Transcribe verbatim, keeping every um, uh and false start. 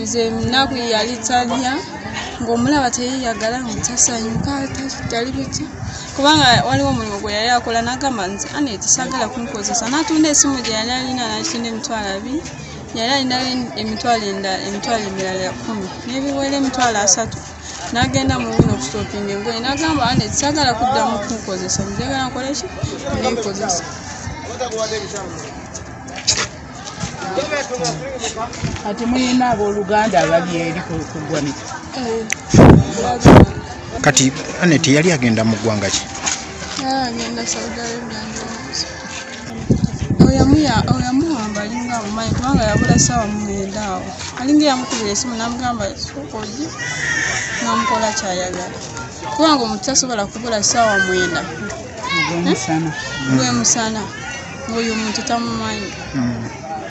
nze nnaku yali talya ng'omulaba teyeyagala ntasanyuka tali biki kubanga waliwo omulimu gwe yali akola n'agamba nti Aneti sagala kunkozesa n'atunda esimu gye yali alina n'akitinda emitwalo abiri yali alina emitwalo endala emitwalo emirala ya kkumi n'ebiwera emitwalo asatu n'agenda mu buno okustopinga engoye n'agamba Aneti sagala kuddamu kunkozesa njagala nkole ki neekozesa. Ati mulina abooluganda abali eri ku ggwanika. Kati Aneti yali agenda mu ggwanga ki? Agenda Saudi Arabia. Oyamuwamba alinga amumanyi kubanga yabula ssaawa mwenda awo. Alinga eyamukubira esimu n'amugamba sooka ojje n'amukola ky'ayagala. Kubanga omuntu tasobola kubula ssaawa mwenda. Gwe musana. Gwe musana. Oyo omuntu tamumanyi.